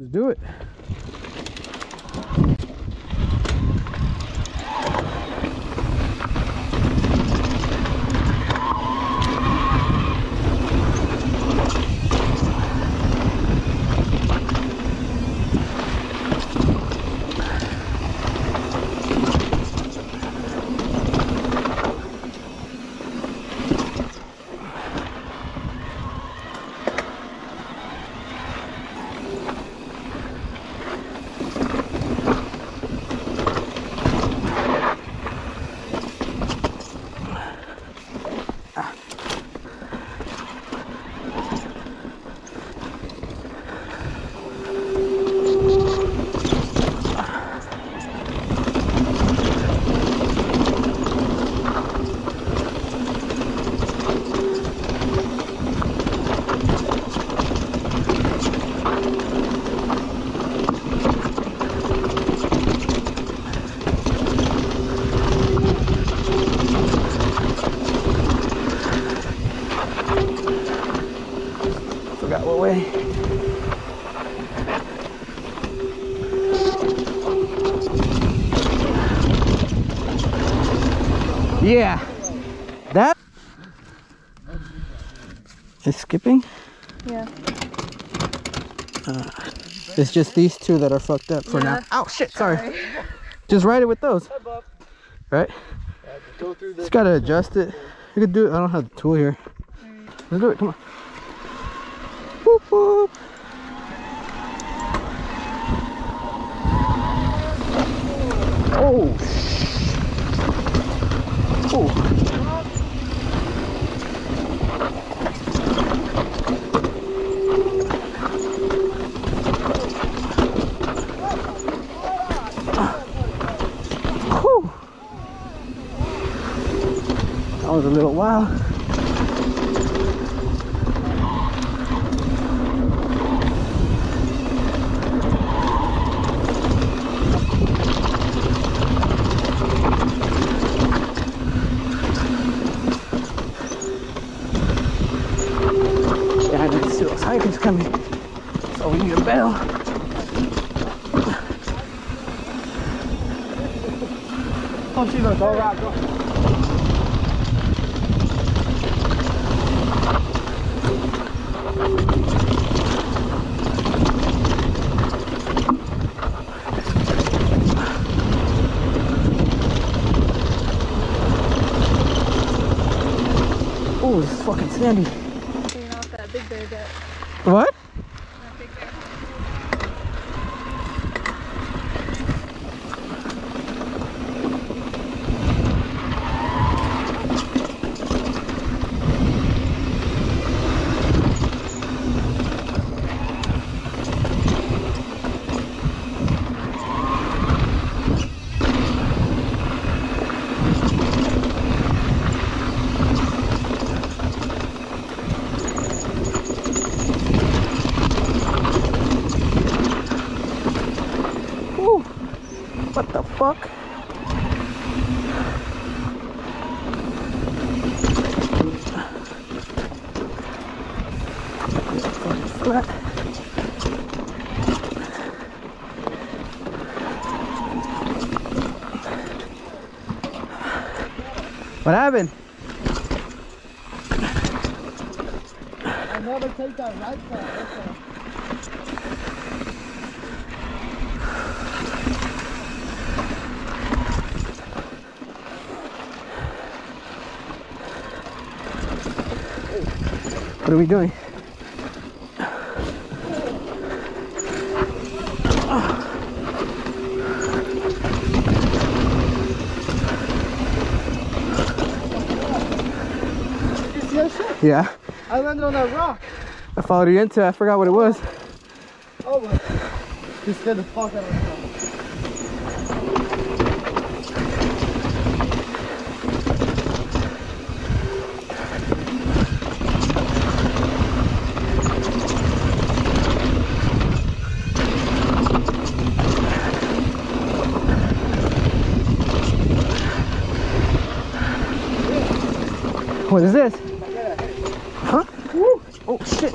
Let's do it. Yeah, that is skipping. Yeah, it's just these two that are fucked up for now. Oh shit, sorry. Just ride it with those, right? Just gotta adjust it. You could do it. I don't have the tool here. Let's do it. Come on. Whoop, whoop. Oh shit. Oh. That was a little wild. Hikers coming, so we need a bell. Oh, she's gonna go rock. Oh, this is fucking sandy. What? What the fuck? What happened? I never take that right side. What are we doing? Yeah. I landed on that rock. I followed you into it. I forgot what it was. Oh, but you scared the fuck out of me. What is this? Huh? Woo. Oh shit.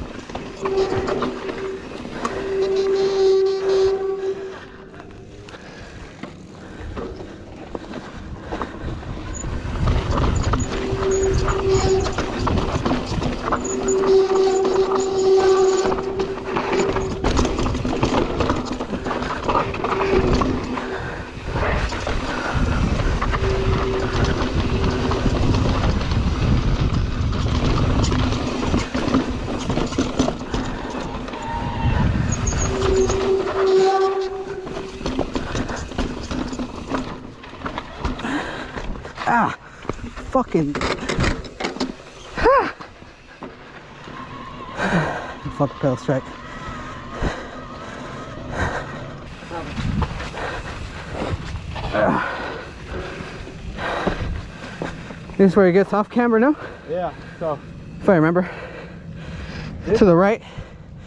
Ah, fucking. Ah. Fuck a pedal strike. This is where he gets off camera now? Yeah, so. If I remember. This, to the right.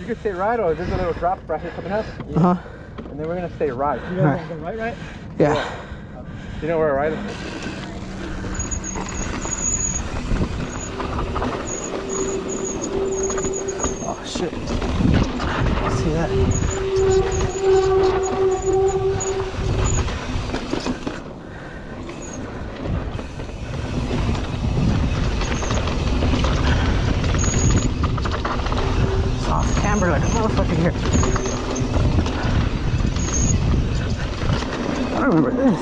You could stay right, or there's a little drop right here coming up. Uh huh. And then we're gonna stay right. You guys wanna go right, right? Yeah. Yeah. You know where right is? Shit. See that? It's off camber like a motherfucker here. I remember this.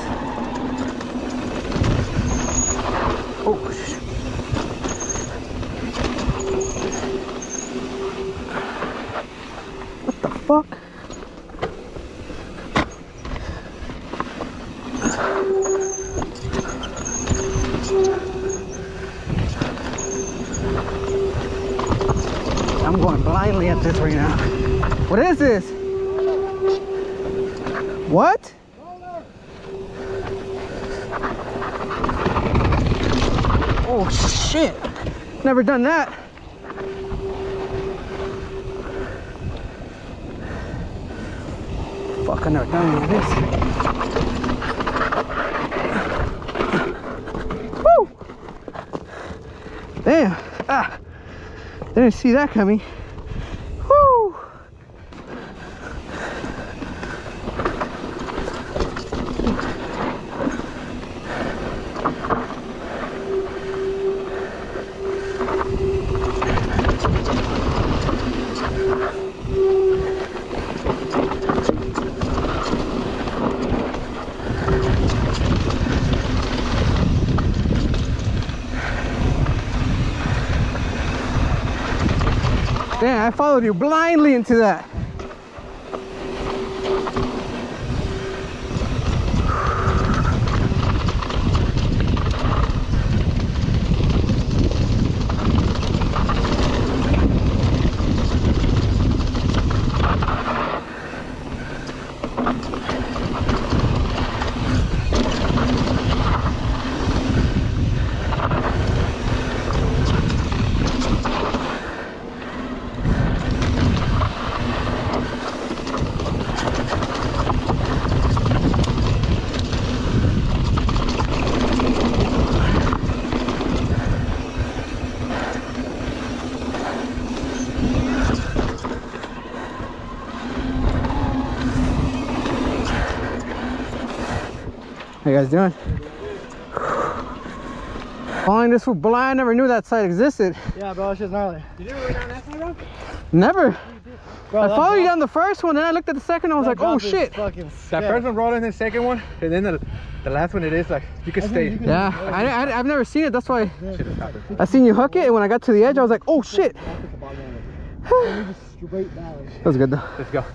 Oh shit. Fuck. I'm going blindly at this right now. What is this? What? Oh shit. Never done that. Fuck, I never done this. Woo! Damn! Ah! Didn't see that coming. Woo! I followed you blindly into that. How you guys doing? Following this fool blind, I never knew that site existed. Yeah, bro, it's just gnarly. You never went down that side, bro? Never. Bro, I followed you down the first one, then I looked at the second one, I was like, oh shit. That first one rolled in the second one, and then the last one it is like, you could stay. Yeah, I've never seen it, that's why I seen you hook it, and when I got to the edge, I was like, oh shit. That was good though. Let's go.